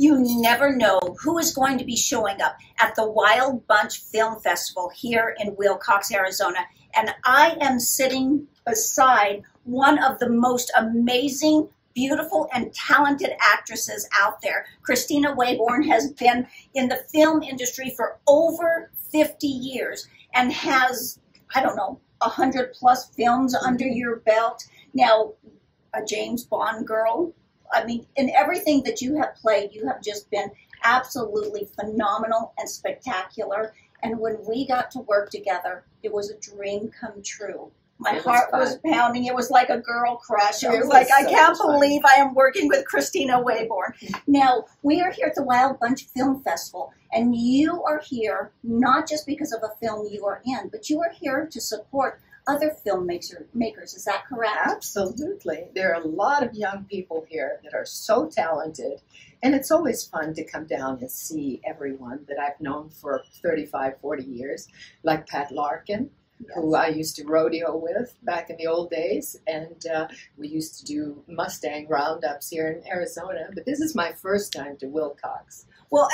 You never know who is going to be showing up at the Wild Bunch Film Festival here in Willcox, Arizona. And I am sitting beside one of the most amazing, beautiful, and talented actresses out there. Kristina Wayborn has been in the film industry for over 50 years and has, I don't know, 100 plus films under your belt. Now, a James Bond girl. I mean, in everything that you have played, you have just been absolutely phenomenal and spectacular. And when we got to work together, it was a dream come true. My heart was pounding. It was like a girl crush. I was like, I can't believe I am working with Kristina Wayborn. Now, we are here at the Wild Bunch Film Festival, and you are here not just because of a film you are in, but you are here to support other filmmakers, is that correct? Absolutely. There are a lot of young people here that are so talented, and it's always fun to come down and see everyone that I've known for 35, 40 years, like Pat Larkin, yes, who I used to rodeo with back in the old days, and we used to do Mustang roundups here in Arizona, but this is my first time to Willcox. Well,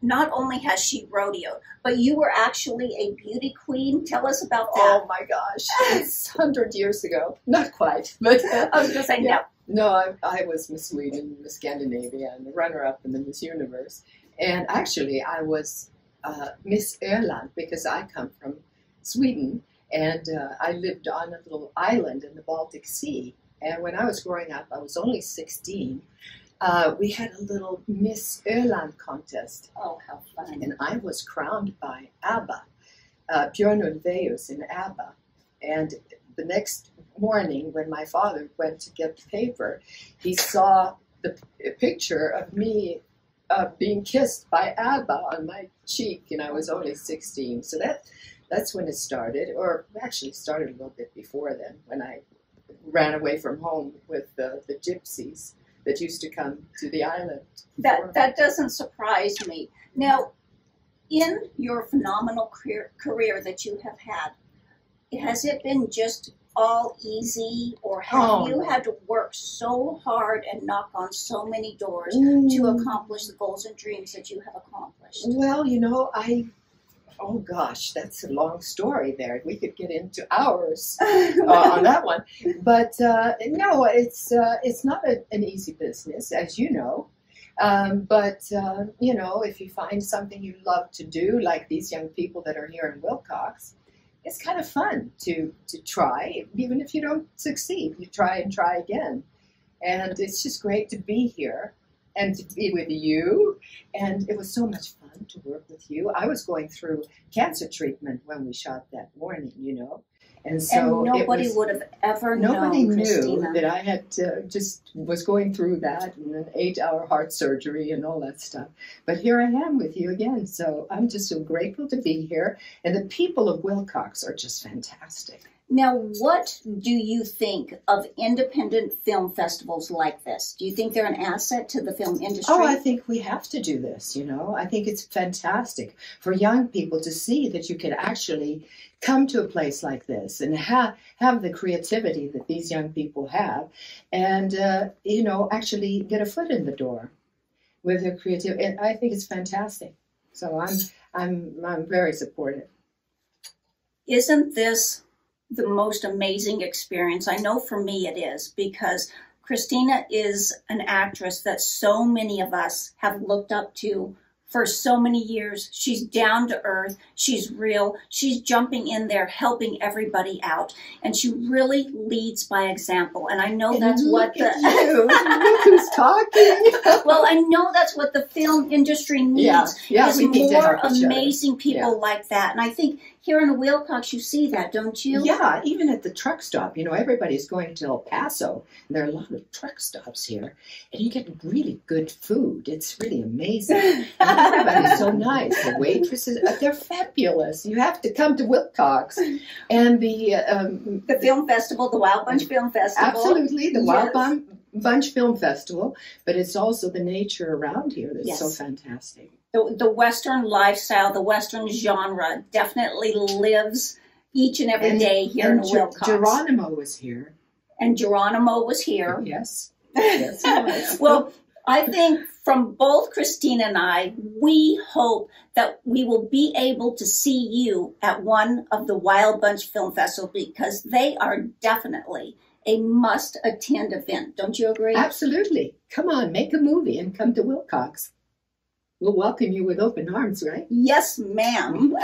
not only has she rodeoed, but you were actually a beauty queen. Tell us about that. Oh my gosh, it's 100 years ago. Not quite, but I was going to say yeah. No. I was Miss Sweden, Miss Scandinavia, and the runner-up in the Miss Universe. And actually, I was Miss Ireland because I come from Sweden, and I lived on a little island in the Baltic Sea. And when I was growing up, I was only 16. We had a little Miss Ireland contest. Oh, how fun. And I was crowned by ABBA, Bjorn Ulvaeus in ABBA. And the next morning when my father went to get the paper, he saw the picture of me being kissed by ABBA on my cheek, and I was only 16. So that's when it started, or actually started a little bit before then, when I ran away from home with the gypsies that used to come to the island. That doesn't surprise me. Now, in your phenomenal career that you have had, has it been just all easy, or have you had to work so hard and knock on so many doors to accomplish the goals and dreams that you have accomplished? Well, you know, oh gosh, that's a long story there. We could get into hours on that one. But no, it's not an easy business, as you know. But you know, if you find something you love to do, like these young people that are here in Willcox, it's kind of fun to try. Even if you don't succeed, you try and try again. And it's just great to be here and to be with you. And it was so much fun to work with you. I was going through cancer treatment when we shot that morning, you know. And so and nobody would have ever known, Kristina, that I had just was going through that and an 8-hour heart surgery and all that stuff. But here I am with you again. So I'm just so grateful to be here. And the people of Willcox are just fantastic. Now, what do you think of independent film festivals like this? Do you think they're an asset to the film industry? Oh, I think we have to do this, you know. I think it's fantastic for young people to see that you can actually come to a place like this and have the creativity that these young people have and, you know, actually get a foot in the door with their creativity. And I think it's fantastic. So I'm very supportive. Isn't this the most amazing experience? I know for me it is, because Kristina is an actress that so many of us have looked up to for so many years. She's down to earth. She's real. She's jumping in there, helping everybody out. And she really leads by example. And I know that's what the... Who's talking? Well, I know that's what the film industry needs. Yeah, we need more amazing people like that. And I think here in Willcox, you see that, don't you? Yeah, even at the truck stop. You know, everybody's going to El Paso, and there are a lot of truck stops here, and you get really good food. It's really amazing. And everybody's so nice. The waitresses, they're fabulous. You have to come to Willcox. And the film festival, the Wild Bunch Film Festival. Absolutely, the Wild Bunch Film Festival, but it's also the nature around here that's so fantastic. The Western lifestyle, the Western genre definitely lives each and every day here in Willcox. Geronimo was here. Yes. Well, I think from both Kristina and I, we hope that we will be able to see you at one of the Wild Bunch Film Festival, because they are definitely a must-attend event. Don't you agree? Absolutely. Come on, make a movie and come to Willcox. We'll welcome you with open arms, right? Yes, ma'am.